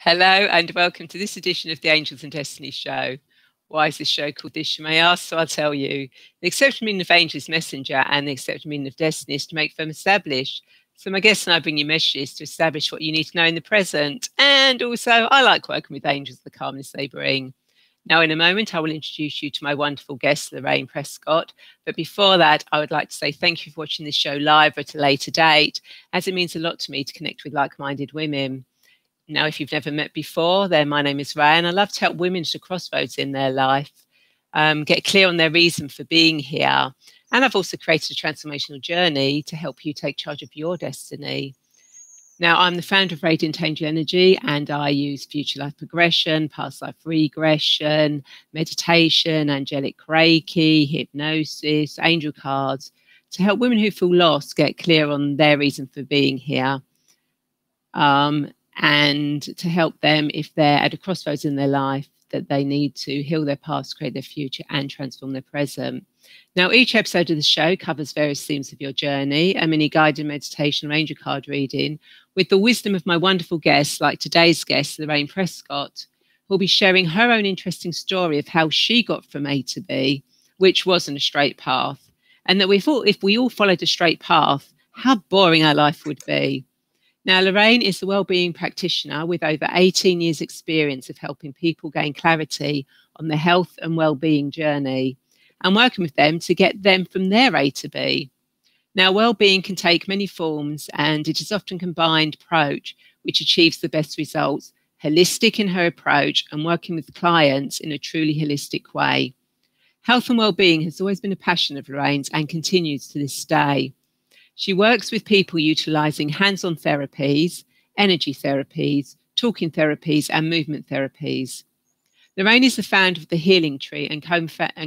Hello and welcome to this edition of the Angels and Destiny show. Why is this show called this, you may ask? So I'll tell you. The accepted meaning of angel is messenger, and the accepted meaning of destiny is to make firm established. So my guests and I bring you messages to establish what you need to know in the present. And also, I like working with angels, the calmness they bring. Now, in a moment, I will introduce you to my wonderful guest, Lorraine Prescott. But before that, I would like to say thank you for watching this show live at a later date, as it means a lot to me to connect with like-minded women. Now, if you've never met before, then my name is Ray, and I love to help women to crossroads in their life, get clear on their reason for being here. And I've also created a transformational journey to help you take charge of your destiny. Now, I'm the founder of Radiant Angel Energy, and I use Future Life Progression, Past Life Regression, meditation, Angelic Reiki, hypnosis, Angel Cards to help women who feel lost get clear on their reason for being here. And to help them, if they're at a crossroads in their life, that they need to heal their past, create their future, and transform their present. Now, each episode of the show covers various themes of your journey, a mini guided meditation or angel card reading, with the wisdom of my wonderful guests, like today's guest, Lorraine Prescott, who'll be sharing her own interesting story of how she got from A to B, which wasn't a straight path, and that we thought if we all followed a straight path, how boring our life would be. Now, Lorraine is a wellbeing practitioner with over 18 years' experience of helping people gain clarity on their health and wellbeing journey and working with them to get them from their A to B. Now, wellbeing can take many forms, and it is often a combined approach which achieves the best results, holistic in her approach and working with clients in a truly holistic way. Health and wellbeing has always been a passion of Lorraine's and continues to this day. She works with people utilising hands-on therapies, energy therapies, talking therapies and movement therapies. Lorraine is the founder of The Healing Tree and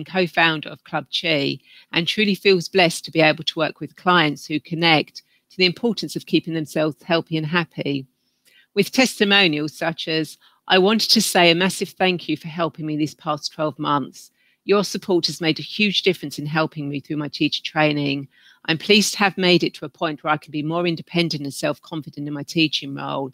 co-founder of Club Chi, and truly feels blessed to be able to work with clients who connect to the importance of keeping themselves healthy and happy. With testimonials such as, "I wanted to say a massive thank you for helping me these past 12 months. Your support has made a huge difference in helping me through my teacher training. I'm pleased to have made it to a point where I can be more independent and self-confident in my teaching role.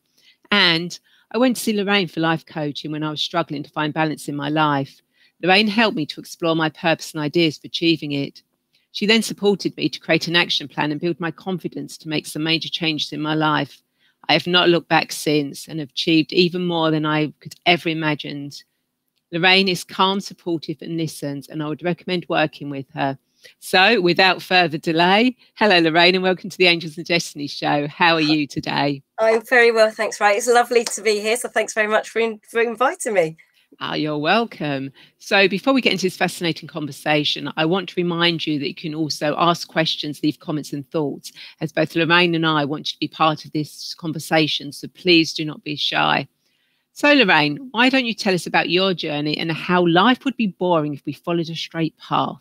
And I went to see Lorraine for life coaching when I was struggling to find balance in my life. Lorraine helped me to explore my purpose and ideas for achieving it. She then supported me to create an action plan and build my confidence to make some major changes in my life. I have not looked back since and have achieved even more than I could ever imagine. Lorraine is calm, supportive and listens, and I would recommend working with her." So without further delay, hello Lorraine and welcome to the Angels and Destiny show. How are you today? I'm very well, thanks Ray. It's lovely to be here, so thanks very much for inviting me. You're welcome. So before we get into this fascinating conversation, I want to remind you that you can also ask questions, leave comments and thoughts, as both Lorraine and I want you to be part of this conversation, so please do not be shy. So Lorraine, why don't you tell us about your journey and how life would be boring if we followed a straight path?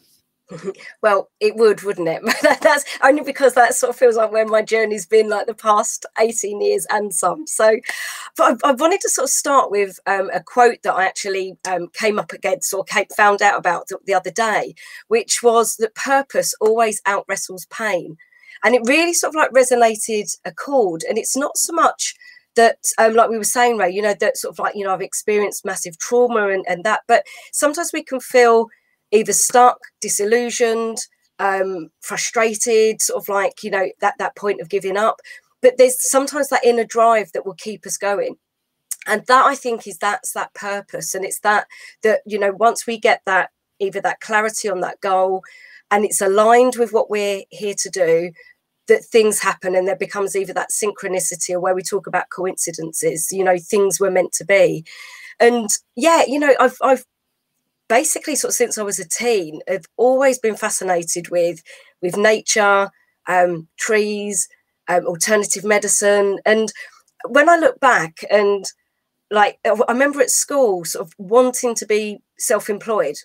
Well, it would, wouldn't it? That's only because that sort of feels like where my journey's been, like the past 18 years and some. So, but I wanted to sort of start with a quote that I actually came up against or found out about the other day, which was that purpose always outwrestles pain. And it really sort of like resonated a chord. And it's not so much that, like we were saying, Ray, you know, that sort of like, you know, I've experienced massive trauma and that, but sometimes we can feel either stuck, disillusioned, frustrated, sort of like, you know, that point of giving up. But there's sometimes that inner drive that will keep us going. And that, I think, is that purpose. And it's that, you know, once we get that, either that clarity on that goal, and it's aligned with what we're here to do, that things happen, and there becomes either that synchronicity, or where we talk about coincidences, you know, things were meant to be. And yeah, you know, I've basically sort of since I was a teen, I've always been fascinated with nature, trees, alternative medicine. And when I look back, and like, I remember at school sort of wanting to be self-employed.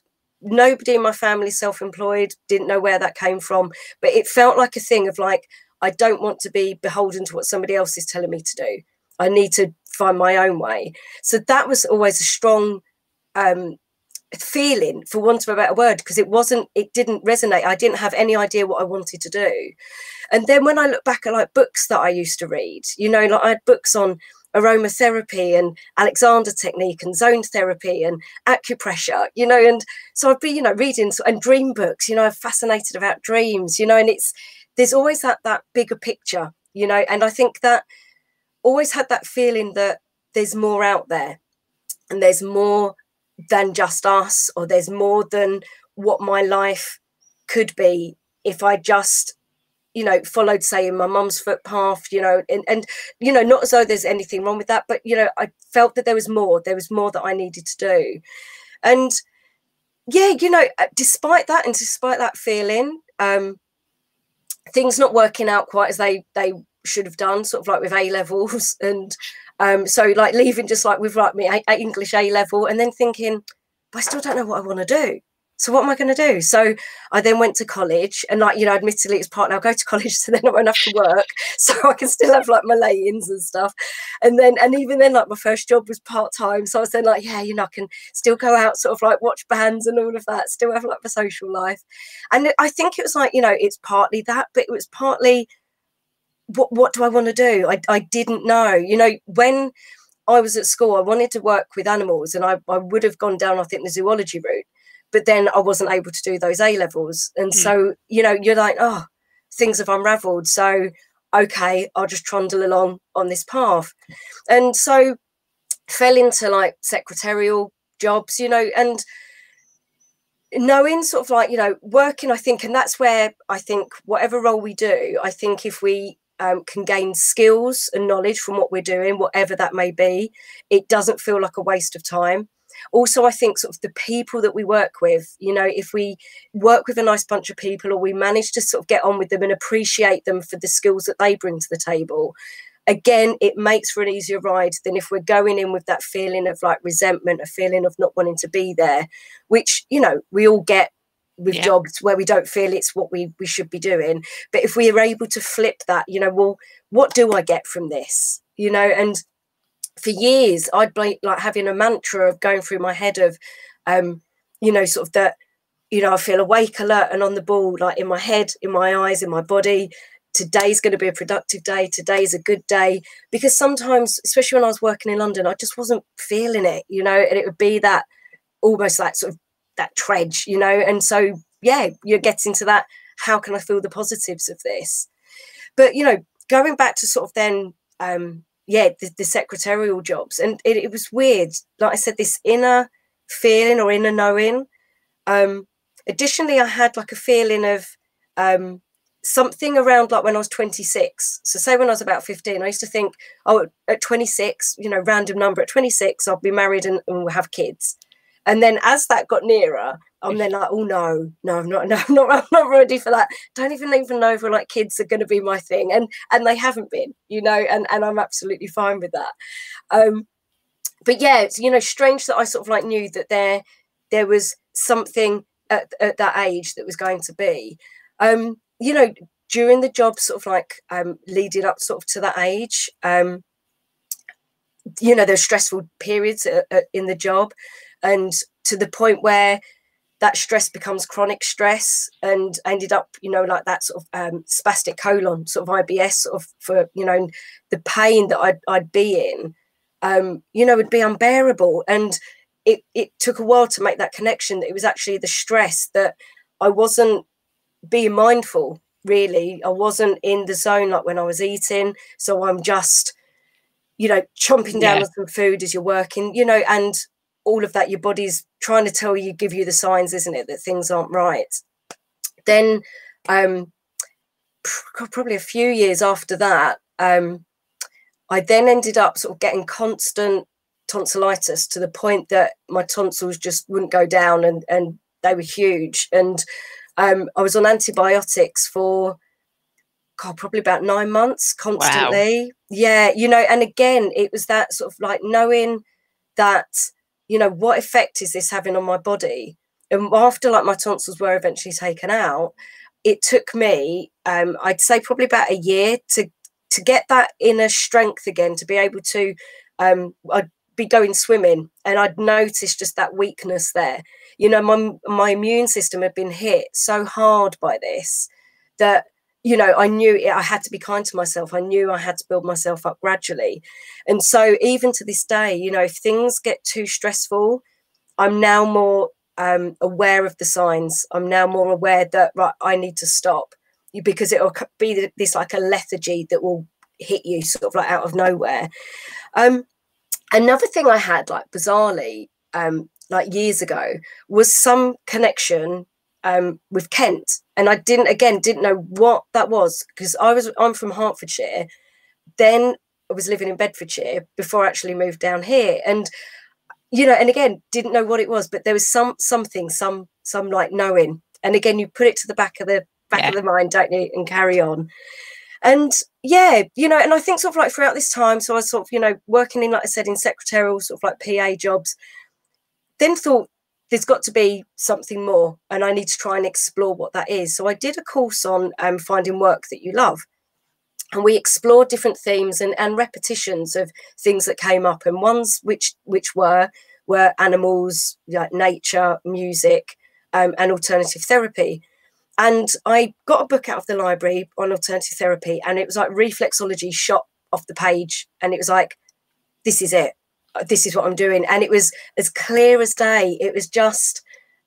Nobody in my family self-employed, didn't know where that came from, but it felt like a thing of like, I don't want to be beholden to what somebody else is telling me to do. I need to find my own way. So that was always a strong feeling, for want of a better word, because it didn't resonate. I didn't have any idea what I wanted to do. And then when I look back at like books that I used to read, you know, like I had books on aromatherapy and Alexander technique and zone therapy and acupressure, you know, and so I'd be, you know, reading and dream books, you know, I'm fascinated about dreams, you know, and it's, there's always that bigger picture, you know, and I think that always had that feeling that there's more out there and there's more than just us, or there's more than what my life could be if I just, you know, followed, say, in my mum's footpath, you know, and, you know, not as though there's anything wrong with that, but, you know, I felt that there was more that I needed to do. And yeah, you know, despite that and despite that feeling, things not working out quite as they should have done, sort of like with A-levels and so like leaving just like with like my English A-level and then thinking, but I still don't know what I want to do. So what am I going to do? So I then went to college and, like, you know, admittedly it's partly I'll go to college so then I won't have to work so I can still have like my lay-ins and stuff. And then, and even then, like, my first job was part-time. So I was then like, yeah, you know, I can still go out, sort of like watch bands and all of that, still have like my social life. And I think it was like, you know, it's partly that, but it was partly what do I want to do? I didn't know, you know, when I was at school, I wanted to work with animals and I would have gone down, I think, the zoology route. But then I wasn't able to do those A-levels. And so, you know, you're like, oh, things have unraveled. So, okay, I'll just trundle along on this path. And so fell into like secretarial jobs, you know, and knowing sort of like, you know, working, I think, and that's where I think whatever role we do, I think if we can gain skills and knowledge from what we're doing, whatever that may be, it doesn't feel like a waste of time. Also, I think sort of the people that we work with, you know, if we work with a nice bunch of people or we manage to sort of get on with them and appreciate them for the skills that they bring to the table, again, it makes for an easier ride than if we're going in with that feeling of like resentment, a feeling of not wanting to be there, which, you know, we all get with jobs where we don't feel it's what we should be doing. But if we are able to flip that, you know, well, what do I get from this? You know, and for years, I'd be like having a mantra of going through my head of, you know, sort of that, you know, I feel awake, alert and on the ball, like in my head, in my eyes, in my body. Today's going to be a productive day. Today's a good day. Because sometimes, especially when I was working in London, I just wasn't feeling it, you know, and it would be that almost like sort of that trudge, you know. And so, yeah, you're getting to that. How can I feel the positives of this? But, you know, going back to sort of then, yeah, the secretarial jobs. And it was weird. Like I said, this inner feeling or inner knowing. Additionally, I had like a feeling of something around like when I was 26. So say when I was about 15, I used to think, oh, at 26, you know, random number, at 26, I'll be married and we'll have kids. And then as that got nearer, I'm then like, oh, no, I'm not ready for that. Don't even know if we're like kids are going to be my thing. And they haven't been, you know, and I'm absolutely fine with that. But yeah, it's, you know, strange that I sort of like knew that there was something at that age that was going to be, you know, during the job sort of like leading up sort of to that age, you know, there's stressful periods in the job and to the point where that stress becomes chronic stress and ended up, you know, like that sort of spastic colon, sort of IBS, sort of for, you know, the pain that I'd be in, you know, would be unbearable. And it took a while to make that connection that it was actually the stress that I wasn't being mindful, really. I wasn't in the zone like when I was eating. So I'm just, you know, chomping down on some food as you're working, you know, and all of that, your body's trying to tell you, give you the signs, isn't it, that things aren't right. Then probably a few years after that, I then ended up sort of getting constant tonsillitis to the point that my tonsils just wouldn't go down and they were huge. And I was on antibiotics for, God, probably about 9 months constantly. Wow. Yeah, you know, and again, it was that sort of like knowing that, you know, what effect is this having on my body? And after like my tonsils were eventually taken out, it took me, I'd say probably about a year to get that inner strength again, to be able to, I'd be going swimming and I'd notice just that weakness there. You know, my immune system had been hit so hard by this that you know, I knew I had to be kind to myself. I knew I had to build myself up gradually. And so even to this day, you know, if things get too stressful, I'm now more aware of the signs. I'm now more aware that, right, I need to stop, because it will be this like a lethargy that will hit you sort of like out of nowhere. Another thing I had, like, bizarrely, like years ago, was some connection with Kent, and I didn't know what that was, because I'm from Hertfordshire. Then I was living in Bedfordshire before I actually moved down here, and you know, and again, didn't know what it was, but there was something, some like knowing. And again, you put it to the back of the back of the mind, don't you, and carry on. And yeah, you know, and I think sort of like throughout this time, so I was sort of, you know, working in, like I said, in secretarial sort of like PA jobs, then thought, there's got to be something more, and I need to try and explore what that is. So I did a course on finding work that you love, and we explored different themes and repetitions of things that came up, and ones which were animals, like nature, music, and alternative therapy. And I got a book out of the library on alternative therapy, and it was like reflexology shot off the page, and it was like, this is it. This is what I'm doing. And it was as clear as day. It was just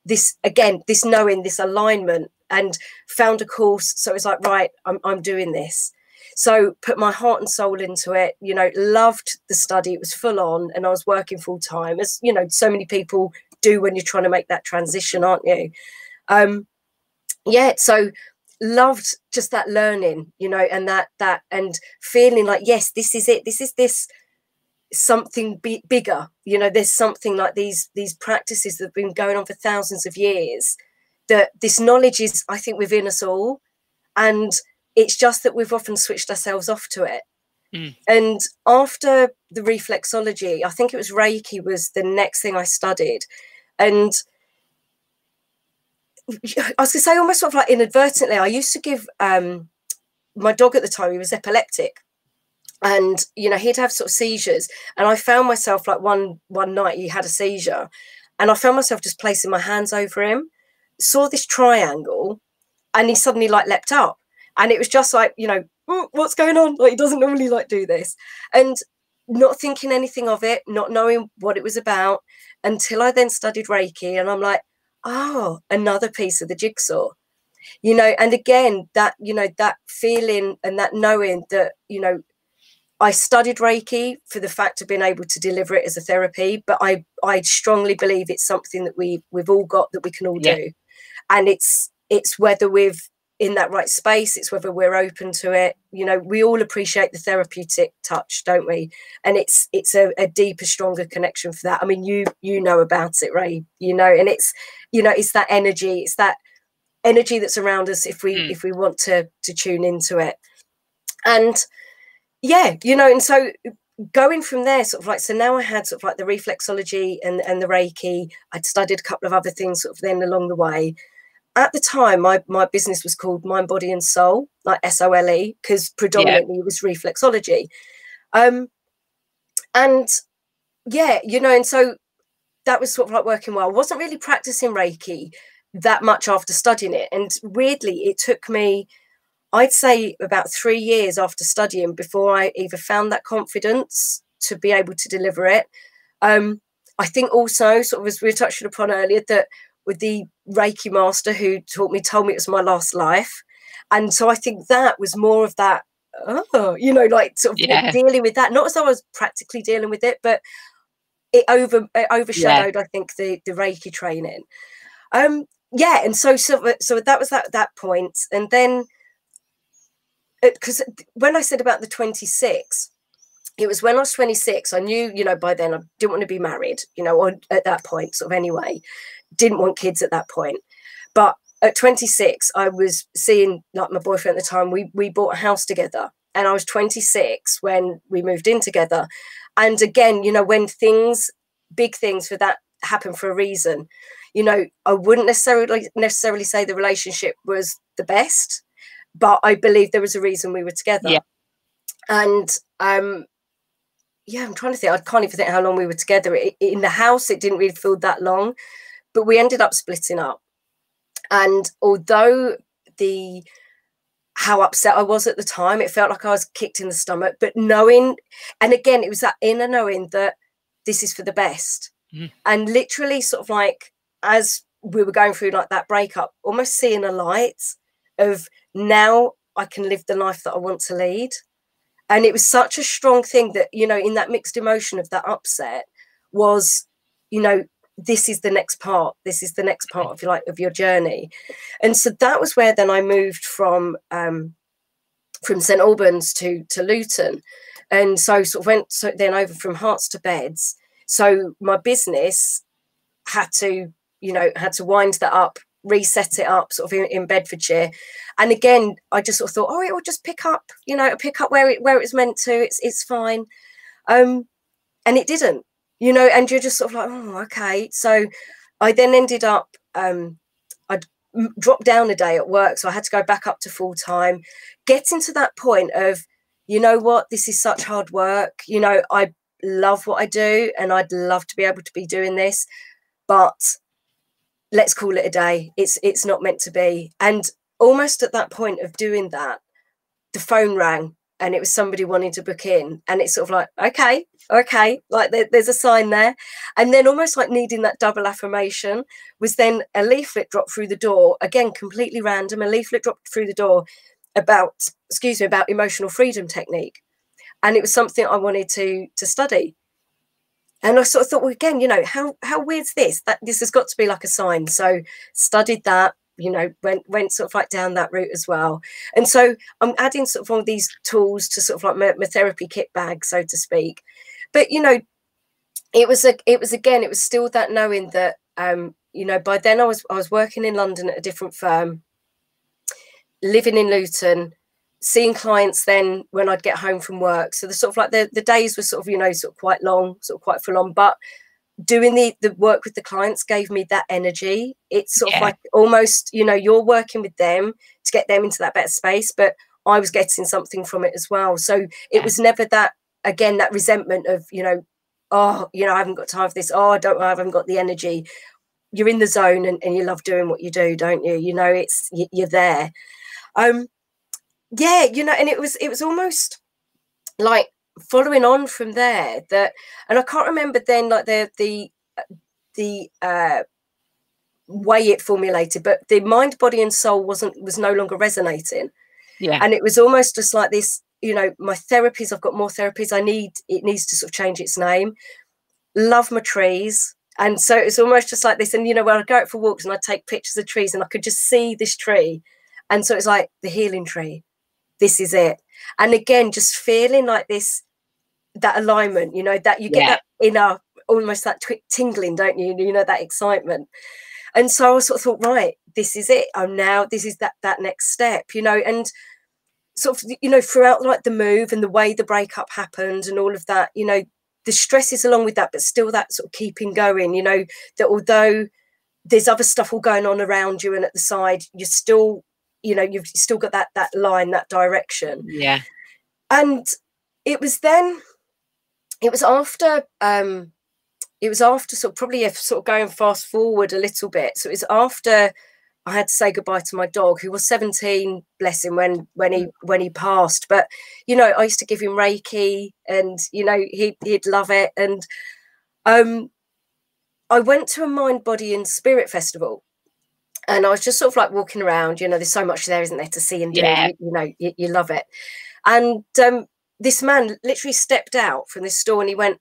this, again, this knowing, this alignment, and found a course. So it's like, right, I'm doing this. So put my heart and soul into it, you know, loved the study. It was full on, and I was working full time, as, you know, so many people do when you're trying to make that transition, aren't you? Yeah, so loved just that learning, you know, and that and feeling like, yes, this is it. This is this something bigger, you know, there's something like these practices that have been going on for thousands of years, that this knowledge is, I think, within us all. And it's just that we've often switched ourselves off to it. Mm. And after the reflexology, I think it was Reiki was the next thing I studied. And I was going to say, almost sort of like inadvertently, I used to give my dog at the time, he was epileptic. And, you know, he'd have sort of seizures. And I found myself, like, one night he had a seizure, and I found myself just placing my hands over him, saw this triangle, and he suddenly, like, leapt up. And it was just like, you know, what's going on? Like, he doesn't normally, like, do this. And not thinking anything of it, not knowing what it was about, until I then studied Reiki. And I'm like, oh, another piece of the jigsaw. You know, and again, that, you know, that feeling and that knowing that, you know, I studied Reiki for the fact of being able to deliver it as a therapy, but I strongly believe it's something that we've all got, that we can all do. And it's whether we're in that right space, it's whether we're open to it. You know, we all appreciate the therapeutic touch, don't we? And it's a deeper, stronger connection for that. I mean, you know about it, Ray, you know, and it's, you know, it's that energy that's around us if we if we want to tune into it. And yeah, you know, and so going from there, sort of like, so now I had sort of like the reflexology and the Reiki. I'd studied a couple of other things sort of then along the way. At the time, my business was called Mind, Body and Soul, like SOLE, because predominantly it was reflexology. And yeah, you know, and so that was sort of like working well. I wasn't really practicing Reiki that much after studying it. And weirdly, it took me, I'd say, about 3 years after studying before I either found that confidence to be able to deliver it. I think also, sort of as we were touching upon earlier, that with the Reiki master who taught me, told me it was my last life. And so I think that was more of that, oh, you know, like sort of dealing with that. Not as though I was practically dealing with it, but it overshadowed, I think, the Reiki training. Yeah, and so that was that point. And then, because when I said about the 26, it was when I was 26, I knew, you know, by then I didn't want to be married, you know, or at that point, sort of anyway, didn't want kids at that point. But at 26, I was seeing, like, my boyfriend at the time, we bought a house together, and I was 26 when we moved in together. And again, you know, when things, big things for that happen for a reason, you know, I wouldn't necessarily say the relationship was the best, but I believe there was a reason we were together. Yeah. And, yeah, I'm trying to think. I can't even think how long we were together. In the house, it didn't really feel that long, but we ended up splitting up. And although the how upset I was at the time. It felt like I was kicked in the stomach, but knowing, and again, it was that inner knowing that this is for the best. Mm. And literally sort of like, as we were going through like that breakup, almost seeing a light of now I can live the life that I want to lead. And it was such a strong thing that, you know, in that mixed emotion of that upset was, you know, this is the next part. This is the next part of your journey. And so that was where then I moved from St Albans to Luton, and so sort of went then over from hearts to beds. So my business had to wind that up, reset it up sort of in Bedfordshire. And again, I just sort of thought, oh, it will just pick up, you know, pick up where it's meant to. It's fine, and it didn't. You know, and you're just sort of like, oh, okay. So I then ended up, I'd dropped down a day at work, so I had to go back up to full time. Getting to that point of, you know what, this is such hard work. You know, I love what I do and I'd love to be able to be doing this, but let's call it a day. It's not meant to be. And almost at that point of doing that, the phone rang. And it was somebody wanting to book in, and it's sort of like, okay, like there's a sign there. And then almost like needing that double affirmation was then a leaflet dropped through the door, again, completely random, a leaflet dropped through the door about emotional freedom technique. And it was something I wanted to study. And I sort of thought, well, again, you know, how weird's this? That this has got to be like a sign. So studied that. You know, went sort of like down that route as well. And so I'm adding sort of all these tools to sort of like my therapy kit bag, so to speak. But, you know, it was still that knowing that, you know, by then I was working in London at a different firm, living in Luton, seeing clients then when I'd get home from work. So the sort of like the days were sort of, you know, sort of quite long, sort of quite full on, but doing the work with the clients gave me that energy. It's sort of like almost, you know, you're working with them to get them into that better space, but I was getting something from it as well. So it was never that, again, that resentment of, you know, oh, you know, I haven't got time for this. Oh, I haven't got the energy. You're in the zone and you love doing what you do, don't you? You know, it's, you're there. Yeah, you know, and it was almost like, following on from there, that, and I can't remember then like the way it formulated, but the mind, body and soul was no longer resonating. Yeah. And it was almost just like this, you know, my therapies, I've got more therapies, it needs to sort of change its name. Love my trees. And so it's almost just like this, and you know, when I go out for walks and I take pictures of trees and I could just see this tree. And so it's like the healing tree. This is it. And again, just feeling like this, that alignment, you know, that you get that inner, almost that tingling, don't you? You know, that excitement. And so I sort of thought, right, this is it. I'm now, this is that next step, you know, and sort of, you know, throughout like the move and the way the breakup happened and all of that, you know, the stresses along with that, but still that sort of keeping going, you know, that although there's other stuff all going on around you and at the side, you're still, you know, you've still got that line, that direction. Yeah. And it was after sort of probably sort of going fast forward a little bit. So it was after I had to say goodbye to my dog, who was 17, bless him, when he passed. But, you know, I used to give him Reiki and, you know, he'd love it. And I went to a mind, body and spirit festival. And I was just sort of like walking around, you know, there's so much there, isn't there, to see and do, you know, you love it. And this man literally stepped out from this store and he went,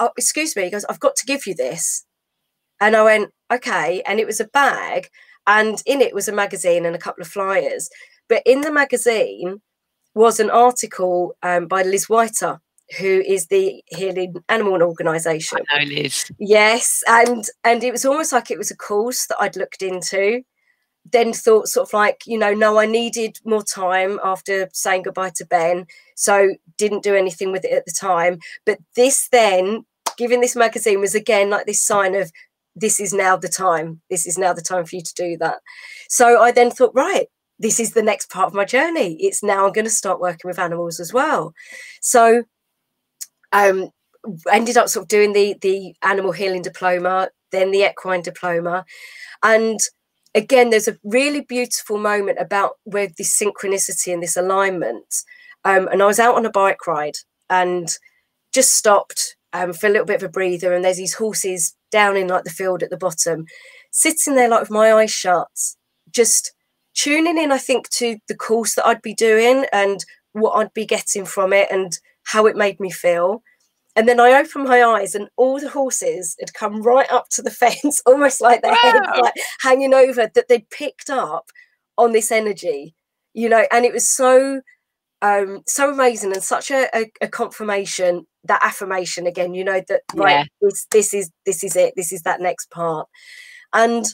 oh, excuse me, he goes, I've got to give you this. And I went, okay. And it was a bag and in it was a magazine and a couple of flyers. But in the magazine was an article by Liz Whitaker, who is the Healing Animal Organisation. I know Liz. Yes, and it was almost like it was a course that I'd looked into, then thought sort of like, you know, no, I needed more time after saying goodbye to Ben, so didn't do anything with it at the time. But this then, giving this magazine was again like this sign of, this is now the time. This is now the time for you to do that. So I then thought, right, this is the next part of my journey. It's now I'm going to start working with animals as well. So ended up sort of doing the animal healing diploma, then the equine diploma. And again, there's a really beautiful moment about where this synchronicity and this alignment. And I was out on a bike ride and just stopped for a little bit of a breather. And there's these horses down in like the field at the bottom, sitting there like with my eyes shut, just tuning in, I think, to the course that I'd be doing and what I'd be getting from it and how it made me feel. And then I opened my eyes and all the horses had come right up to the fence, almost like their head like hanging over, that they'd picked up on this energy, you know. And it was so, so amazing and such a confirmation, that affirmation again, you know, that right, this is it, this is that next part. And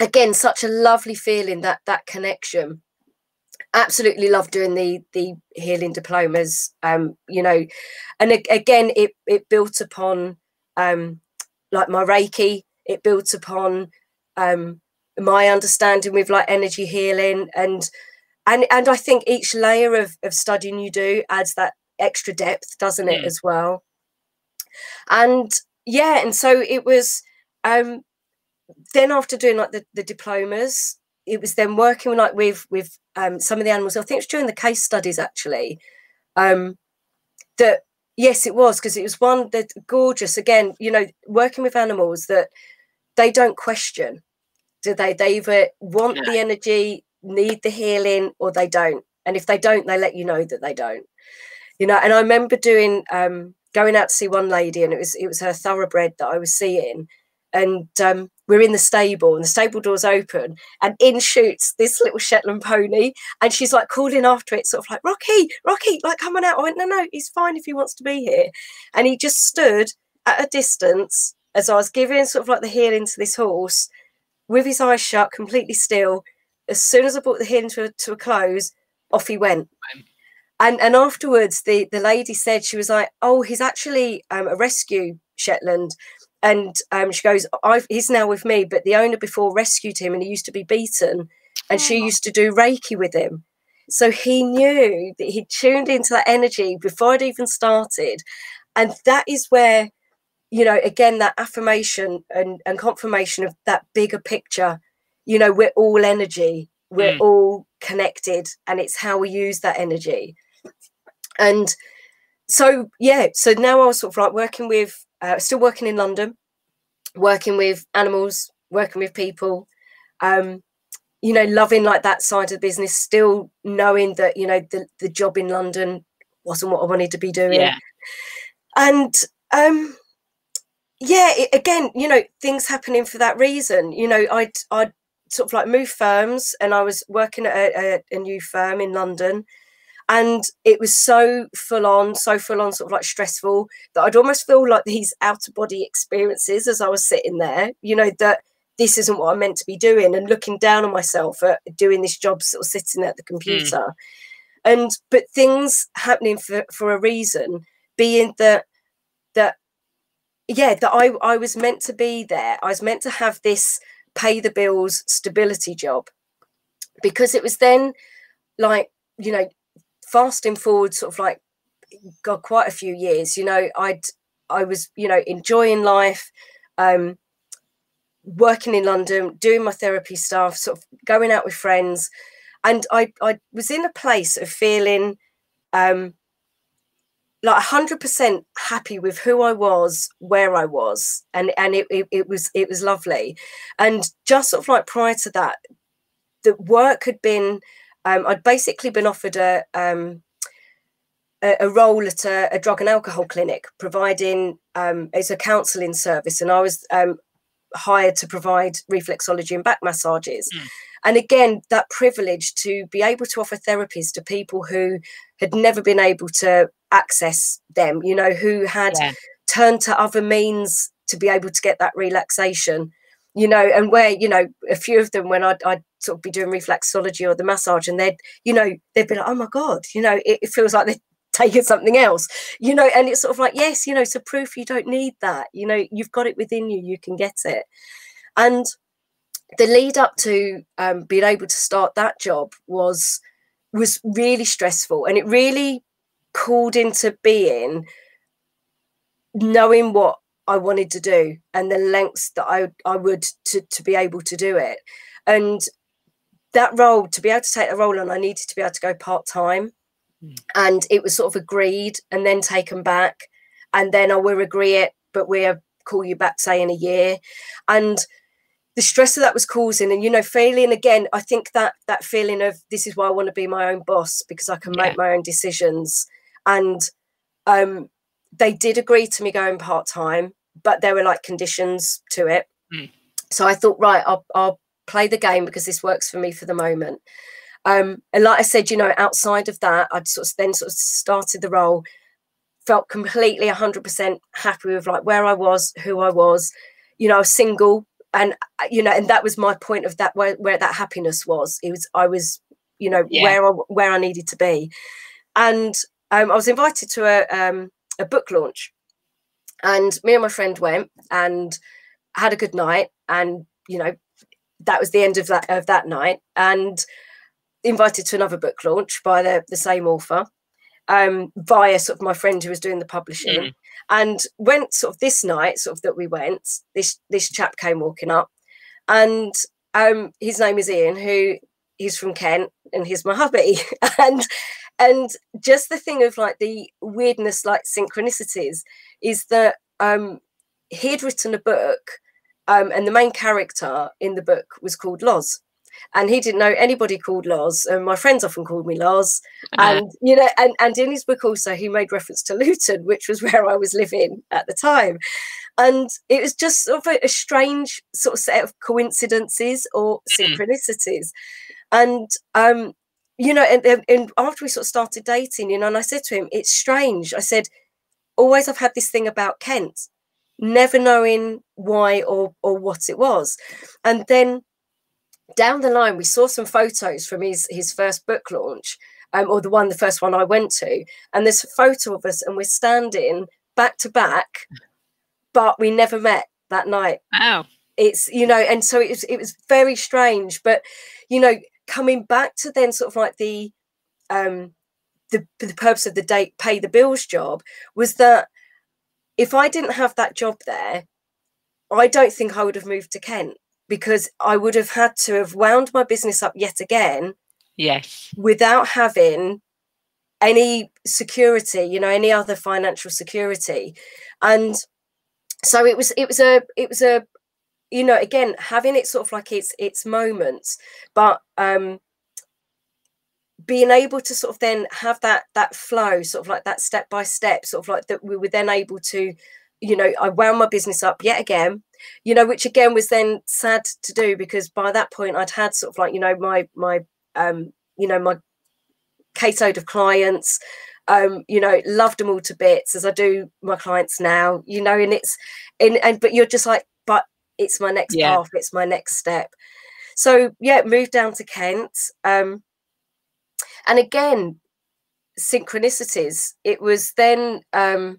again, such a lovely feeling, that connection. Absolutely love doing the healing diplomas, you know, and again, it built upon like my Reiki, it built upon my understanding with like energy healing, and I think each layer of studying you do adds that extra depth, doesn't it, as well. And yeah, and so it was then after doing like the diplomas, it was then working like with some of the animals. I think it's during the case studies actually, that, yes, it was, because it was one that gorgeous, again, you know, working with animals that they don't question, do they? They either want the energy, need the healing, or they don't. And if they don't, they let you know that they don't, you know. And I remember doing going out to see one lady, and it was her thoroughbred that I was seeing. And we're in the stable, and the stable door's open, and in shoots this little Shetland pony, and she's like calling after it, sort of like, "Rocky, Rocky, like, come on out." I went, no, he's fine if he wants to be here. And he just stood at a distance as I was giving sort of like the healing to this horse, with his eyes shut, completely still. As soon as I brought the healing to a close, off he went. And afterwards, the lady said, she was like, "Oh, he's actually a rescue Shetland." And she goes, he's now with me, but the owner before rescued him, and he used to be beaten, and she used to do Reiki with him. So he knew that he'd tuned into that energy before I'd even started. And that is where, you know, again, that affirmation and confirmation of that bigger picture, you know, we're all energy, we're all connected, and it's how we use that energy. And so, yeah, so now I was sort of like working with, still working in London, working with animals, working with people, you know, loving like that side of the business, still knowing that, you know, the job in London wasn't what I wanted to be doing. Yeah. And yeah, again, you know, things happening for that reason. You know, I'd sort of like moved firms, and I was working at a new firm in London. And it was so full on, sort of like stressful, that I'd almost feel like these outer body experiences as I was sitting there, you know, that this isn't what I'm meant to be doing, and looking down on myself at doing this job, sort of sitting at the computer. But things happening for a reason, being that I was meant to be there. I was meant to have this pay the bills stability job, because it was then like, you know, fasting forward sort of like, God, quite a few years, you know, I was, you know, enjoying life, working in London, doing my therapy stuff, sort of going out with friends. And I was in a place of feeling like 100% happy with who I was, where I was. And it was lovely. And just sort of like prior to that, the work had been, I'd basically been offered a role at a drug and alcohol clinic, providing it's a counselling service, and I was hired to provide reflexology and back massages. And again, that privilege to be able to offer therapies to people who had never been able to access them, you know, who had turned to other means to be able to get that relaxation. You know, and where, you know, a few of them, when I'd sort of be doing reflexology or the massage, and they'd be like, "Oh my God, you know, it feels like they're taking something else," you know. And it's sort of like, yes, you know, so proof you don't need that, you know, you've got it within you, you can get it. And the lead up to being able to start that job was really stressful, and it really called into being knowing what I wanted to do and the lengths that I would to be able to do it. And that role, to be able to take a role on, I needed to be able to go part-time. Mm. And it was sort of agreed and then taken back. And then I will agree it, but we'll call you back, say, in a year. And the stress that was causing, and, you know, feeling again, I think that feeling of, this is why I want to be my own boss, because I can make my own decisions. And they did agree to me going part-time, but there were like conditions to it. Mm. So I thought, right, I'll play the game because this works for me for the moment. And like I said, you know, outside of that, I'd then started the role, felt completely 100% happy with like where I was, who I was, you know, I was single. And, you know, and that was my point of that, where that happiness was. It was, I was, you know, where I needed to be. And I was invited to a book launch, and me and my friend went and had a good night. And, you know, that was the end of that night, and invited to another book launch by the same author, via sort of my friend who was doing the publishing. Mm. And went sort of this night, sort of that we went, this chap came walking up, and his name is Ian, who he's from Kent, and he's my hubby. and just the thing of like the weirdness, like synchronicities, is that he'd written a book, and the main character in the book was called Loz. And he didn't know anybody called Loz, and my friends often called me Loz. And, you know, and in his book also, he made reference to Luton, which was where I was living at the time. And it was just sort of a strange sort of set of coincidences or synchronicities. And, you know, and after we sort of started dating, you know, and I said to him, it's strange. I said, always I've had this thing about Kent, never knowing why or what it was. And then down the line, we saw some photos from his first book launch, or the first one I went to, and there's a photo of us, and we're standing back to back, but we never met that night. Wow. It's, you know, and so it was very strange. But, you know, coming back to then sort of like the purpose of the date, pay the bills job, was that if I didn't have that job there, I don't think I would have moved to Kent, because I would have had to have wound my business up yet again, yes, without having any security, you know, any other financial security. And so it was a, you know, again, having it sort of like its moments, but being able to sort of then have that flow, sort of like that step by step, sort of like that we were then able to, you know, I wound my business up yet again, you know, which again was then sad to do, because by that point I'd had sort of like, you know, my caseload of clients, you know, loved them all to bits, as I do my clients now, you know, and it's, and but you're just like, but it's my next path, it's my next step. So yeah, moved down to Kent. And again, synchronicities, it was then, I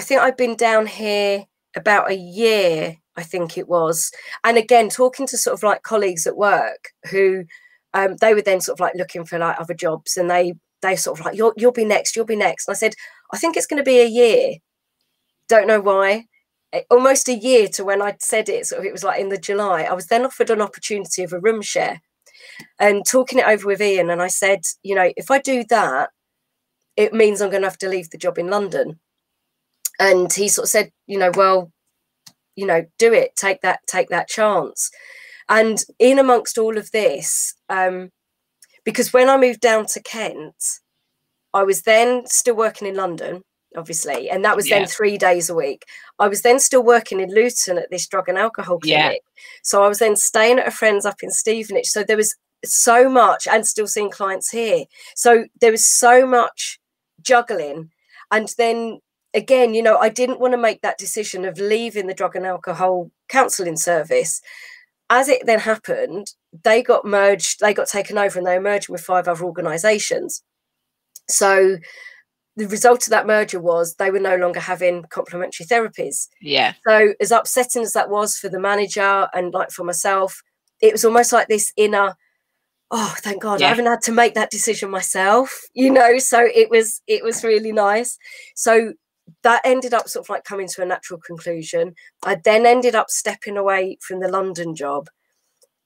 think I'd been down here about a year, I think it was. And again, talking to sort of like colleagues at work who they were then sort of like looking for like other jobs, and they sort of like, you'll be next, you'll be next. And I said, I think it's going to be a year. Don't know why. Almost a year to when I'd said it, sort of it was like in the July. I was then offered an opportunity of a room share, and talking it over with Ian. And I said, you know, if I do that, it means I'm going to have to leave the job in London. And he sort of said, you know, well, you know, do it, take that chance. And in amongst all of this, because when I moved down to Kent, I was then still working in London, obviously, and that was then 3 days a week. I was then still working in Luton at this drug and alcohol clinic. So I was then staying at a friend's up in Stevenage. So there was so much, and still seeing clients here. So there was so much juggling. And then again, you know, I didn't want to make that decision of leaving the drug and alcohol counselling service. As it then happened, they got merged, they got taken over, and they were merging with 5 other organisations. So the result of that merger was they were no longer having complementary therapies. Yeah. So as upsetting as that was for the manager and like for myself, it was almost like this inner, oh, thank God, I haven't had to make that decision myself, you know. So it was really nice. So that ended up sort of like coming to a natural conclusion. I then ended up stepping away from the London job,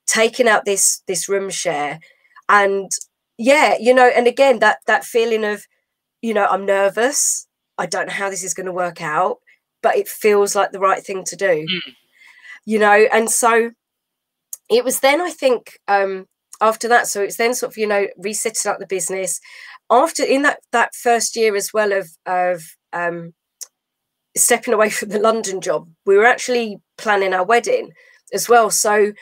taking out this room share. And yeah, you know, and again, that feeling of, you know, I'm nervous, I don't know how this is going to work out, but it feels like the right thing to do. Mm. You know, and so it was then, I think, after that, so it's then sort of, you know, resetting up the business. After, in that first year as well of stepping away from the London job, we were actually planning our wedding as well. So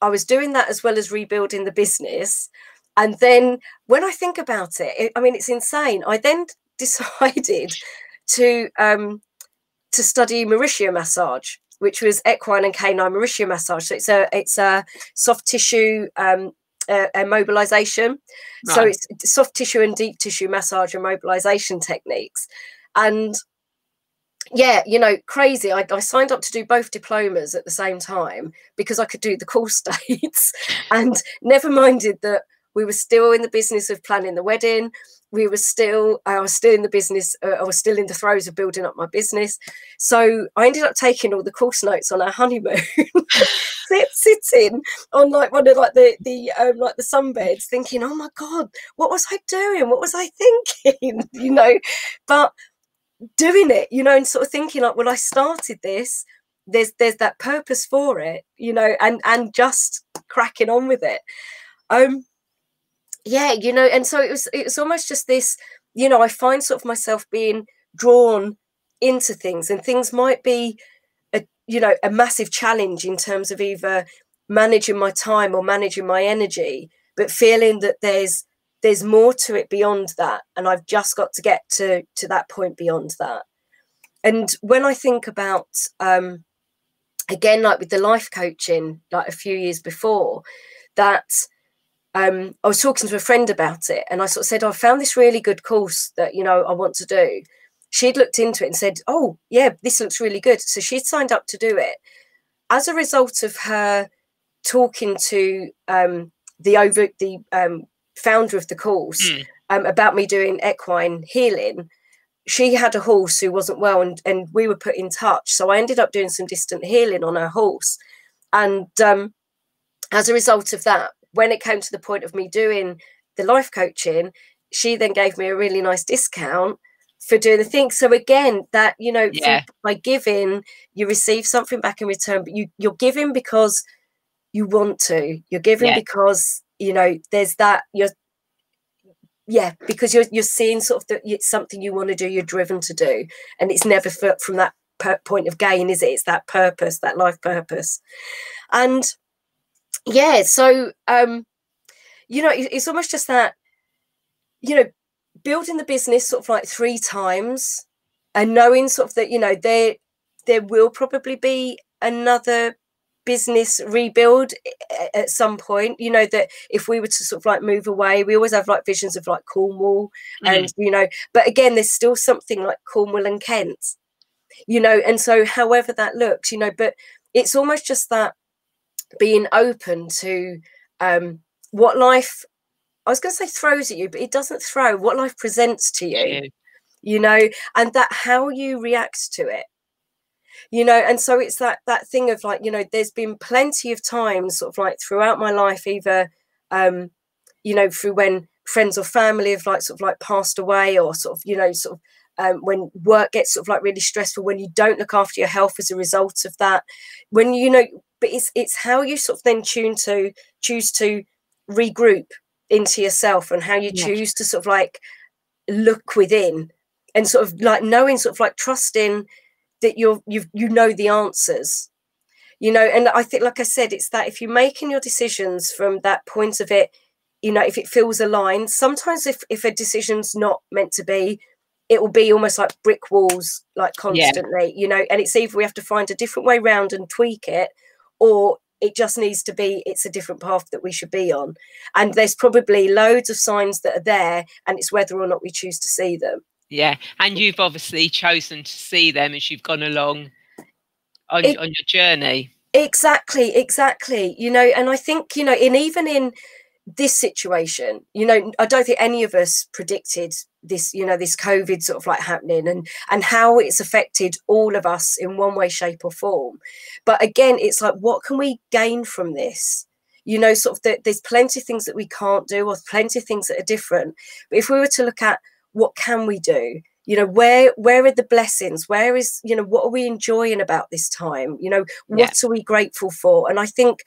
I was doing that as well as rebuilding the business. And then when I think about it, I mean, it's insane. I then decided to study Mauritian massage, which was equine and canine Mauritian massage. So it's a soft tissue immobilization. Right. So it's soft tissue and deep tissue massage and immobilization techniques. And yeah, you know, crazy. I signed up to do both diplomas at the same time because I could do the course dates, and never minded that we were still in the business of planning the wedding. I was still in the business. I was still in the throes of building up my business. So I ended up taking all the course notes on our honeymoon, sitting on like one of like the sunbeds, thinking, oh my God, what was I doing? What was I thinking? You know, but doing it, you know, and sort of thinking like, well, I started this. There's that purpose for it, you know, and just cracking on with it. Yeah, you know, and so it was almost just this, you know, I find sort of myself being drawn into things, and things might be, a massive challenge in terms of either managing my time or managing my energy, but feeling that there's more to it beyond that. And I've just got to get to that point beyond that. And when I think about, again, like with the life coaching, like a few years before that, I was talking to a friend about it, and I sort of said, I found this really good course that, you know, I want to do. She'd looked into it and said, oh yeah, this looks really good. So she'd signed up to do it. As a result of her talking to the founder of the course about me doing equine healing, she had a horse who wasn't well, and we were put in touch. So I ended up doing some distant healing on her horse. And as a result of that, when it came to the point of me doing the life coaching, she then gave me a really nice discount for doing the thing. So again, that, you know, yeah, by giving, you receive something back in return, but you're giving because you want to. You're giving, yeah, because, you know, there's that, you're, yeah, because you're seeing sort of that it's something you want to do, you're driven to do. And it's never from that point of gain, is it? It's that purpose, that life purpose. And yeah, so you know, it's almost just that, you know, building the business sort of like 3 times, and knowing sort of that, you know, there will probably be another business rebuild at some point. You know, that if we were to sort of like move away, we always have like visions of like Cornwall, and you know, but again, there's still something like Cornwall and Kent, you know, and so however that looks, you know, but it's almost just that being open to what life, I was going to say throws at you, but it doesn't throw, what life presents to you, yeah, you know, and that how you react to it, you know. And so it's that thing of like, you know, there's been plenty of times sort of like throughout my life, either, you know, through when friends or family have like sort of like passed away, or sort of, you know, sort of when work gets sort of like really stressful, when you don't look after your health as a result of that, when, you know, but it's how you sort of then choose to regroup into yourself, and how you, yeah, choose to sort of like look within, and sort of like knowing, sort of like trusting that you know the answers, you know. And I think, like I said, it's that if you're making your decisions from that point of it, you know, if it feels aligned, sometimes if a decision's not meant to be, it will be almost like brick walls, like constantly, yeah, you know, and it's either we have to find a different way round and tweak it, or it just needs to be, it's a different path that we should be on. And there's probably loads of signs that are there, and it's whether or not we choose to see them. Yeah. And you've obviously chosen to see them as you've gone along on your journey. Exactly. Exactly. You know, and I think, you know, even in this situation, you know, I don't think any of us predicted this, you know, this COVID sort of like happening, and how it's affected all of us in one way, shape or form. But again, it's like, what can we gain from this? you know, sort of there's plenty of things that we can't do, or plenty of things that are different. But if we were to look at what can we do, you know, where are the blessings? Where is, you know, what are we enjoying about this time? You know, what are we grateful for? And I think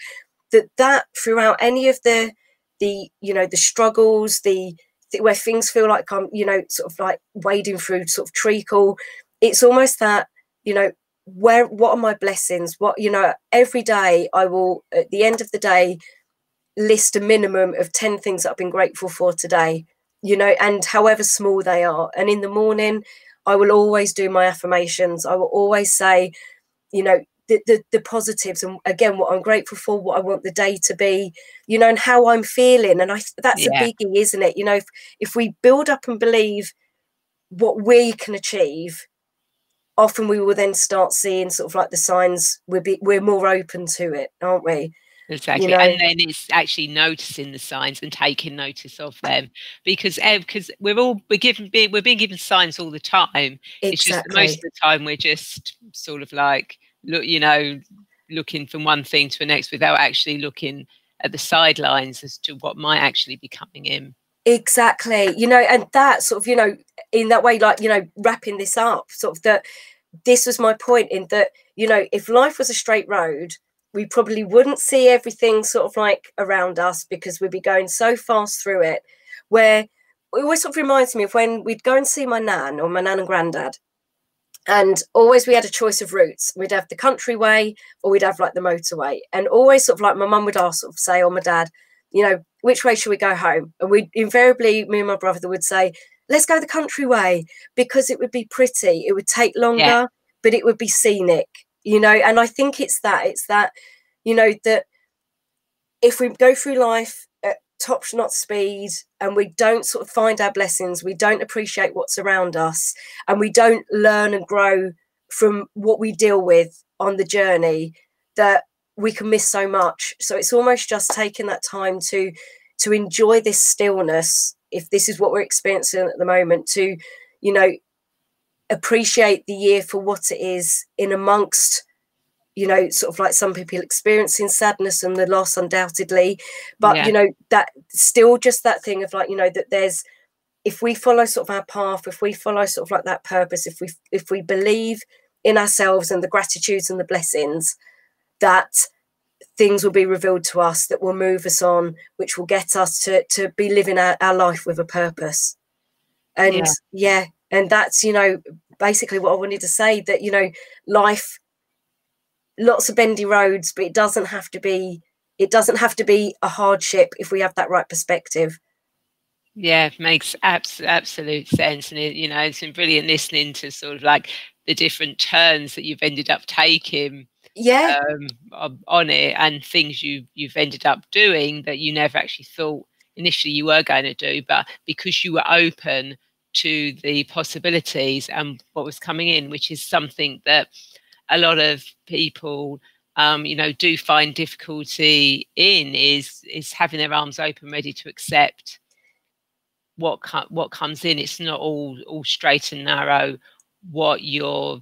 that throughout any of the you know, the struggles, where things feel like I'm, you know, sort of like wading through sort of treacle, it's almost that, you know, what are my blessings? What, you know, every day I will, at the end of the day, list a minimum of 10 things that I've been grateful for today, you know, and however small they are. And in the morning, I will always do my affirmations. I will always say, you know, the positives, and again, what I'm grateful for, what I want the day to be, you know, and how I'm feeling. And that's a biggie, isn't it? You know, if we build up and believe what we can achieve, often we will then start seeing sort of like the signs. We're more open to it, aren't we? Exactly. You know? And then it's actually noticing the signs and taking notice of them, because we're being given signs all the time. Exactly. It's just most of the time we're just sort of like, look, you know, looking from one thing to the next without actually looking at the sidelines as to what might actually be coming in. Exactly. You know, and that sort of, you know, in that way, like, you know, wrapping this up, sort of that this was my point in that, you know, if life was a straight road, we probably wouldn't see everything sort of like around us because we'd be going so fast through it. Where it always sort of reminds me of when we'd go and see my nan and granddad, and always we had a choice of routes. We'd have the country way, or we'd have like the motorway. And always sort of like my mum would ask, sort of say, or my dad, you know, which way should we go home? And we invariably, me and my brother would say, let's go the country way, because it would be pretty. It would take longer, but it would be scenic, you know. And I think it's that, you know, that if we go through life at top-notch speed and we don't sort of find our blessings, we don't appreciate what's around us, and we don't learn and grow from what we deal with on the journey, that we can miss so much. So it's almost just taking that time to enjoy this stillness, if this is what we're experiencing at the moment, to, you know, appreciate the year for what it is, in amongst, you know, sort of like some people experiencing sadness and the loss, undoubtedly. But, you know, that still just that thing of like, you know, that there's, if we follow sort of our path, if we follow sort of like that purpose, if we believe in ourselves and the gratitudes and the blessings, that things will be revealed to us that will move us on, which will get us to be living our life with a purpose. And and that's, you know, basically what I wanted to say, that, you know, life, lots of bendy roads, but it doesn't have to be a hardship if we have that right perspective. Yeah, it makes absolute sense. And, you know, it's been brilliant listening to sort of like the different turns that you've ended up taking on it, and things you've ended up doing that you never actually thought initially you were going to do, but because you were open to the possibilities and what was coming in, which is something that a lot of people you know, do find difficulty in, is having their arms open, ready to accept what comes in. It's not all straight and narrow, what your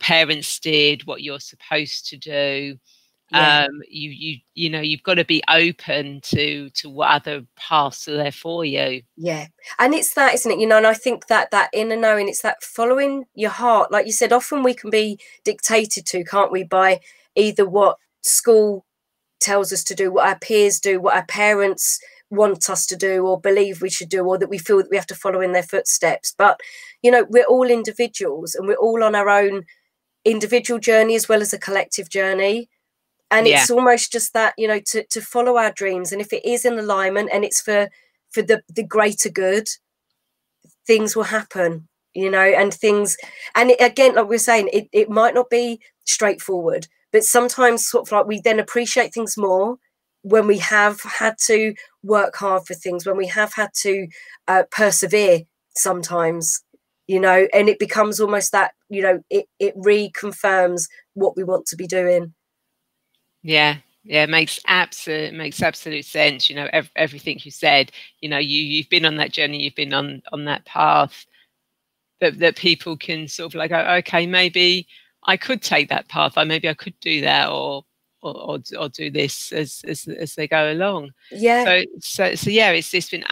parents did, what you're supposed to do. You know, you've got to be open to what other paths are there for you. Yeah. And it's that, isn't it? You know, and I think that inner knowing, it's that following your heart. Like you said, often we can be dictated to, can't we, by either what school tells us to do, what our peers do, what our parents want us to do or believe we should do, or that we feel that we have to follow in their footsteps. But, you know, we're all individuals, and we're all on our own individual journey as well as a collective journey. And it's almost just that, you know, to follow our dreams. And if it is in alignment and it's for the greater good, things will happen, you know, and things. And it, again, like we were saying, it might not be straightforward, but sometimes sort of like we then appreciate things more when we have had to work hard for things, when we have had to persevere sometimes, you know, and it becomes almost that, you know, it reconfirms what we want to be doing. Yeah, makes absolute sense. You know, everything you said, you know, you've been on that journey, you've been on that path, that people can sort of like, okay, maybe I could take that path, or maybe I could do that, or or do this as they go along. Yeah. So yeah, it's been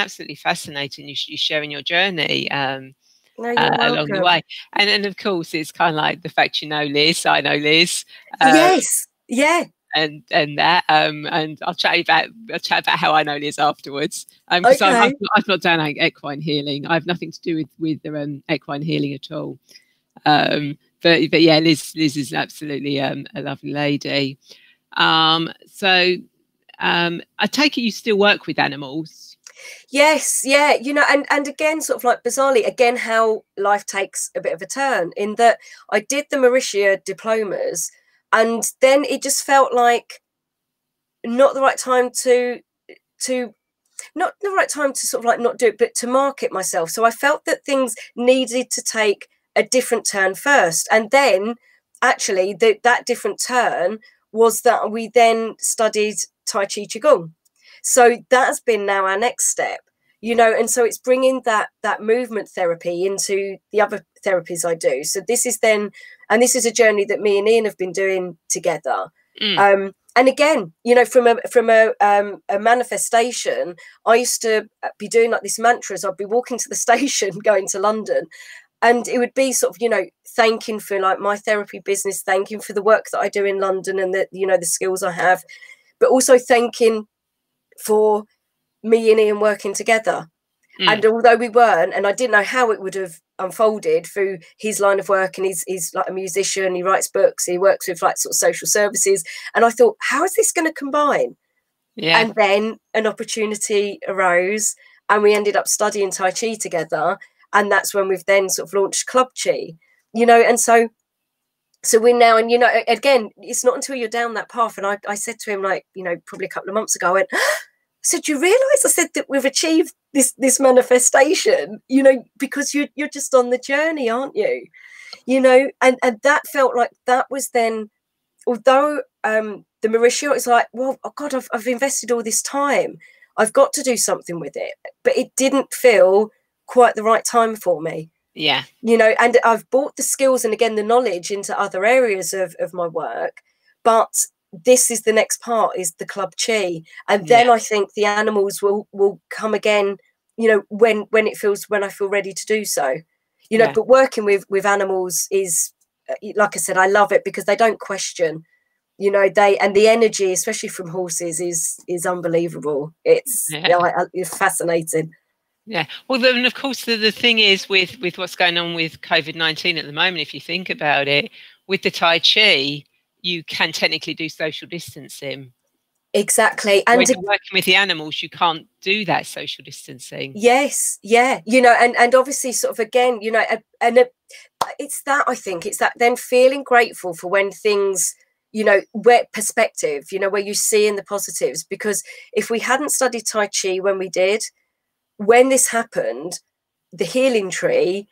absolutely fascinating. You sharing your journey along the way, and of course it's kind of like the fact, you know, Liz. I know Liz. Yes. Yeah. And that and I'll chat about how I know Liz afterwards. Because okay. I've not done equine healing. I have nothing to do with equine healing at all. But yeah, Liz is absolutely a lovely lady. So I take it you still work with animals. Yes, yeah, you know, and again, sort of like bizarrely, again, how life takes a bit of a turn in that I did the Mauritian diplomas. And then it just felt like not the right time to sort of like not do it, but to market myself. So I felt that things needed to take a different turn first. And then actually that different turn was that we then studied Tai Chi Qigong. So that's been now our next step, you know, and so it's bringing that movement therapy into the other therapies I do. So this is then, and this is a journey that me and Ian have been doing together. Mm. And again, you know, from a manifestation, I used to be doing like these mantras. I'd be walking to the station, going to London, and it would be sort of, you know, thanking for like my therapy business, thanking for the work that I do in London and the, you know, the skills I have, but also thanking for me and Ian working together. Mm. And although we weren't, and I didn't know how it would have unfolded through his line of work, and he's like a musician, he writes books, he works with like sort of social services, and I thought, how is this going to combine? Yeah. And then an opportunity arose, and we ended up studying Tai Chi together, and that's when we've then sort of launched Club Chi, you know, and so we're now, and you know, again, it's not until you're down that path. And I said to him, like, you know, probably a couple of months ago, I went, so do you realise, I said, that we've achieved this manifestation, you know, because you're just on the journey, aren't you? You know, and that felt like that was then, although the Mauritian, it's like, well, oh God, I've invested all this time. I've got to do something with it. But it didn't feel quite the right time for me. Yeah. You know, and I've brought the skills and again the knowledge into other areas of my work, but this is the next part, is the Club Chi, and then yeah. I think the animals will come again, you know, when I feel ready to do so, you know. Yeah. But working with animals is, like I said, I love it because they don't question, you know, they, and the energy, especially from horses, is unbelievable. It's, yeah. You know, it's fascinating. Yeah. Well, then of course the thing is with what's going on with COVID-19 at the moment, if you think about it, with the Tai Chi, you can technically do social distancing. Exactly. And when you're working with the animals, you can't do that social distancing. Yes. Yeah. You know, and obviously sort of again, you know, it's that, I think it's that then feeling grateful for when things, you know, where perspective, you know, where you see in the positives, because if we hadn't studied Tai Chi when we did, when this happened, the Healing Tree,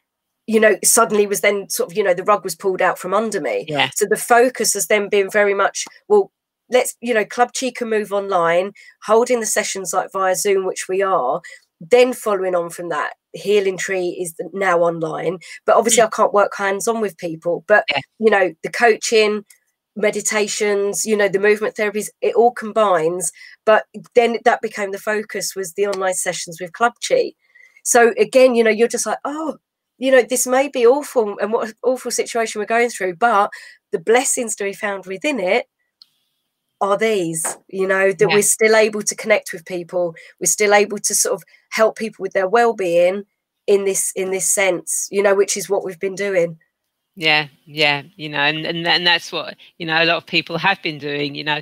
you know, suddenly was then sort of, you know, the rug was pulled out from under me. Yeah. So the focus has then been very much, well, let's, you know, Club Chi can move online, holding the sessions like via Zoom, which we are, then following on from that, Healing Tree is now online. But obviously I can't work hands-on with people. But, yeah. You know, the coaching, meditations, you know, the movement therapies, it all combines. But then that became the focus, was the online sessions with Club Chi. So again, you know, you're just like, oh, you know, this may be awful and what an awful situation we're going through, but the blessings to be found within it are these, you know, that yeah. We're still able to connect with people. We're still able to sort of help people with their well-being in this sense, you know, which is what we've been doing. Yeah, yeah, you know, and that's what, you know, a lot of people have been doing, you know,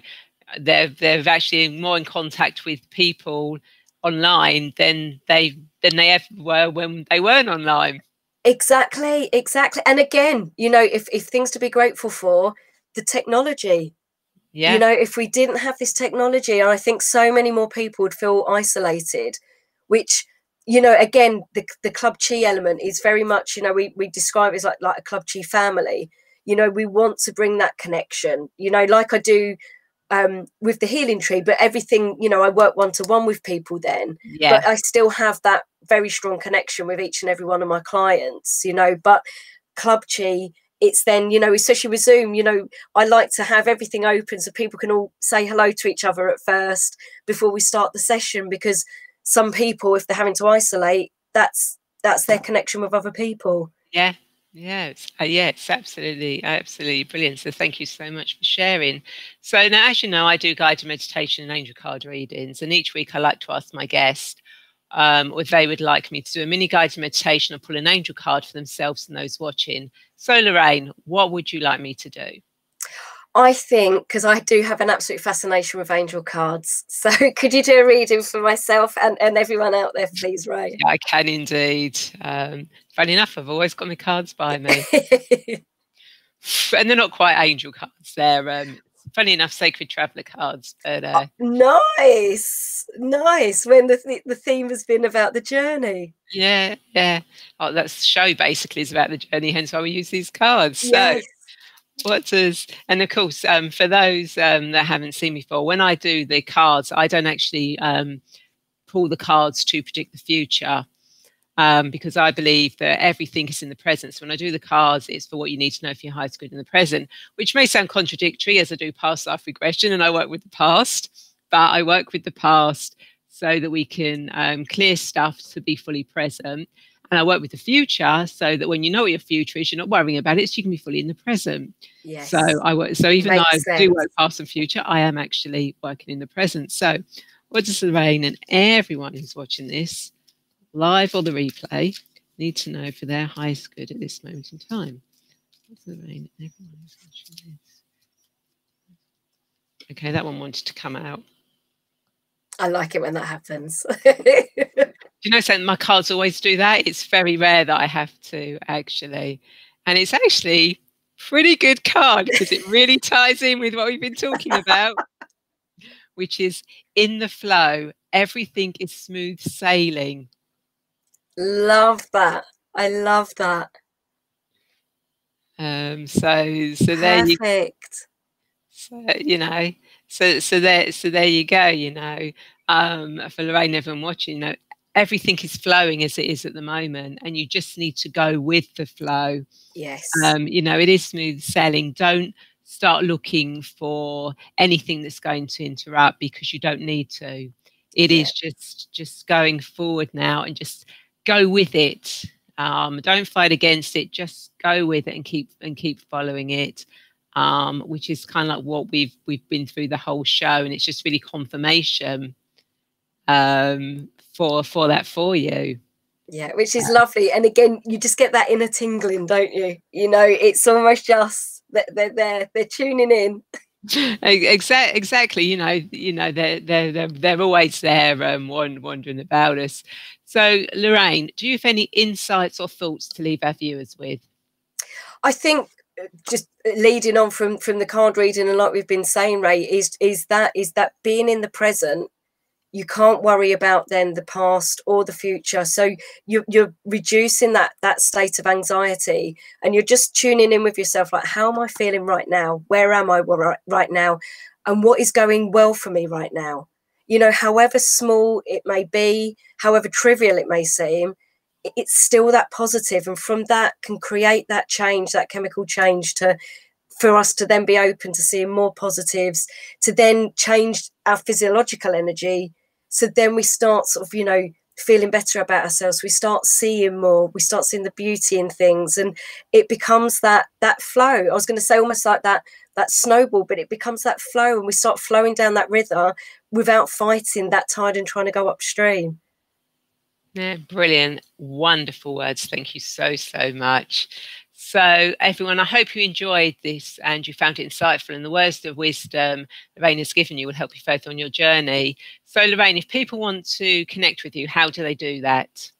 they're actually more in contact with people online than they ever were when they weren't online. Exactly. And again, you know, if things to be grateful for, the technology. Yeah. You know, if we didn't have this technology, I think so many more people would feel isolated, which, you know, again, the Club Chi element is very much, you know, we describe it as like a Club Chi family. You know, we want to bring that connection, you know, like I do with the Healing Tree, but everything, you know, I work one-to-one with people then, yeah. But I still have that very strong connection with each and every one of my clients, you know, but Club Chi it's then, you know, especially with Zoom, you know, I like to have everything open so people can all say hello to each other at first before we start the session, because some people, if they're having to isolate, that's their connection with other people. Yeah. Yeah, it's absolutely brilliant. So thank you so much for sharing. So now, as you know, I do guided meditation and angel card readings, and each week I like to ask my guest if they would like me to do a mini guided meditation or pull an angel card for themselves and those watching. So Lorraine, what would you like me to do? I think, because I do have an absolute fascination with angel cards, so could you do a reading for myself and everyone out there, please, Ray? Yeah, I can indeed. Funny enough, I've always got my cards by me. And they're not quite angel cards. They're, funny enough, sacred traveller cards. But, oh, nice, nice, when the theme has been about the journey. Yeah, yeah. Oh, that show basically is about the journey, hence why we use these cards. So. Yes. And of course, for those that haven't seen me before, when I do the cards, I don't actually pull the cards to predict the future, because I believe that everything is in the present. So when I do the cards, it's for what you need to know for your highest good in the present, which may sound contradictory, as I do past life regression and I work with the past, but I work with the past so that we can clear stuff to be fully present. And I work with the future so that when you know what your future is, you're not worrying about it, so you can be fully in the present. Yes. So I work. So even though I do work past and future, I am actually working in the present. So what does Lorraine and everyone who's watching this, live or the replay, need to know for their highest good at this moment in time? What's Lorraine and everyone who's watching this? Okay, that one wanted to come out. I like it when that happens. You know, so my cards always do that. It's very rare that I have to, actually. And it's actually pretty good card because it really ties in with what we've been talking about, which is in the flow. Everything is smooth sailing. Love that. I love that. So there you go. Perfect. So, you know, so there you go, you know. For Lorraine, everyone watching, you know, everything is flowing as it is at the moment, and you just need to go with the flow. Yes. You know, it is smooth sailing. Don't start looking for anything that's going to interrupt, because you don't need to. It is just going forward now, and just go with it. Don't fight against it. Just go with it and keep following it. Which is kind of like what we've been through the whole show, and it's just really confirmation for that for you. Yeah, which is lovely. And again, you just get that inner tingling, don't you? You know, it's almost just that they're tuning in. Exactly. You know, they're always there, wandering about us. So, Lorraine, do you have any insights or thoughts to leave our viewers with? I think, just leading on from the card reading, and like we've been saying, Ray, is that being in the present. You can't worry about then the past or the future. So you're reducing that state of anxiety, and you're just tuning in with yourself, like, how am I feeling right now? Where am I right now? And what is going well for me right now? You know, however small it may be, however trivial it may seem, it's still that positive. And from that can create that change, that chemical change for us to then be open to seeing more positives, to then change our physiological energy. So then we start sort of, you know, feeling better about ourselves. We start seeing more. We start seeing the beauty in things, and it becomes that flow. I was going to say almost like that snowball, but it becomes that flow, and we start flowing down that river without fighting that tide and trying to go upstream. Yeah, brilliant. Wonderful words. Thank you so much. So everyone, I hope you enjoyed this and you found it insightful, and the words of wisdom Lorraine has given you will help you further on your journey. So Lorraine, if people want to connect with you, how do they do that?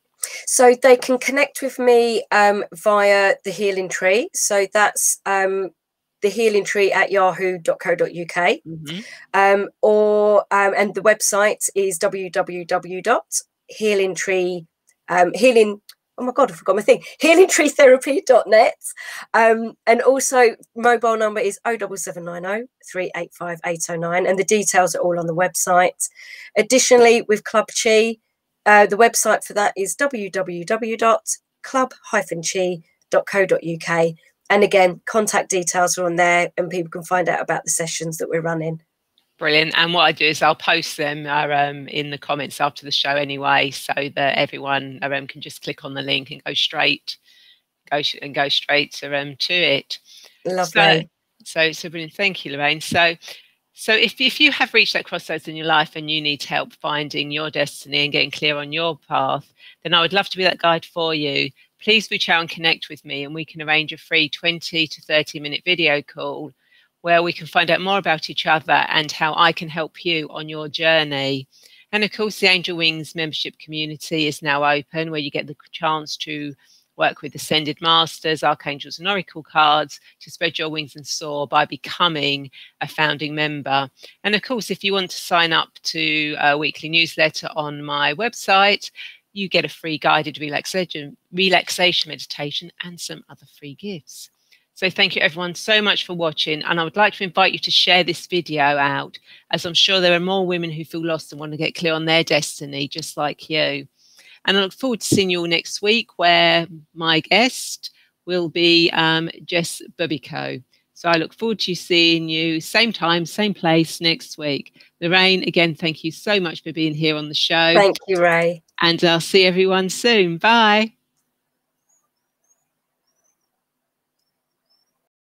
So they can connect with me via The Healing Tree. So that's thehealingtree@yahoo.co.uk. Mm-hmm. And the website is www.healingtree.com. Oh my God, I forgot my thing. HealingTreeTherapy.net. And also mobile number is 07790 385 809, and the details are all on the website. Additionally, with Club Chi, the website for that is www.club-chi.co.uk, And again, contact details are on there and people can find out about the sessions that we're running. Brilliant. And what I do is I'll post them in the comments after the show anyway, so that everyone can just click on the link and go straight to it. Lovely. So brilliant. Thank you, Lorraine. So if you have reached that crossroads in your life and you need help finding your destiny and getting clear on your path, then I would love to be that guide for you. Please reach out and connect with me and we can arrange a free 20 to 30-minute video call where we can find out more about each other and how I can help you on your journey. And of course, the Angel Wings membership community is now open, where you get the chance to work with Ascended Masters, Archangels and Oracle cards to spread your wings and soar by becoming a founding member. And of course, if you want to sign up to a weekly newsletter on my website, you get a free guided relaxation meditation and some other free gifts. So thank you everyone so much for watching, and I would like to invite you to share this video out, as I'm sure there are more women who feel lost and want to get clear on their destiny just like you. And I look forward to seeing you all next week, where my guest will be Jess Bubico. So I look forward to seeing you same time, same place next week. Lorraine, again, thank you so much for being here on the show. Thank you, Ray. And I'll see everyone soon. Bye.